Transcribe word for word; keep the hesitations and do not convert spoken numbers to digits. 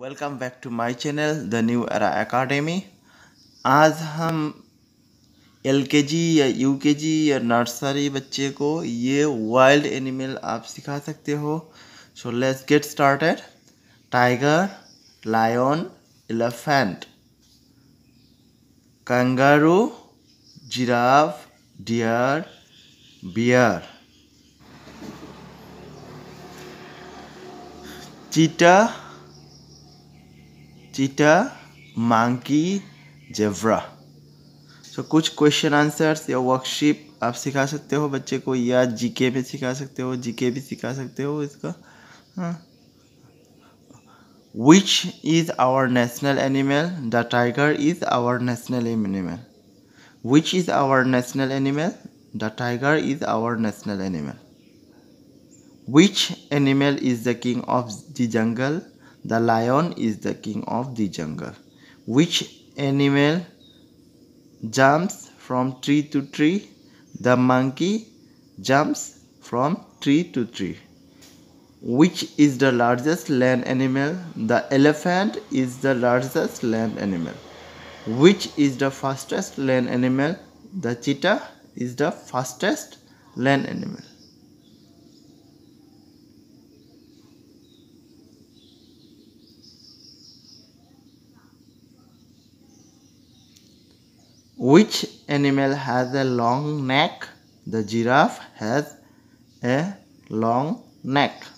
Welcome back to my channel the new era academy. आज हम L के जी या यू के जी या नर्सरी बच्चे को ये वाइल्ड एनिमल आप सिखा सकते हो। So let's get started. Tiger, lion, elephant, kangaroo, giraffe, deer, bear, cheetah, cheetah, monkey, zebra। So so, कुछ क्वेश्चन आंसर्स या वर्कशीप आप सिखा सकते हो बच्चे को, या जीके भी सिखा सकते हो, जीके भी सिखा सकते हो इसका। हाँ, which is our national animal? The tiger is our national animal. Which is our national animal? The tiger is our national animal. Which animal is the king of the jungle? The lion is the king of the jungle। Which animal jumps from tree to tree? The monkey jumps from tree to tree। Which is the largest land animal? The elephant is the largest land animal। Which is the fastest land animal? The cheetah is the fastest land animal। Which animal has a long neck? The giraffe has a long neck।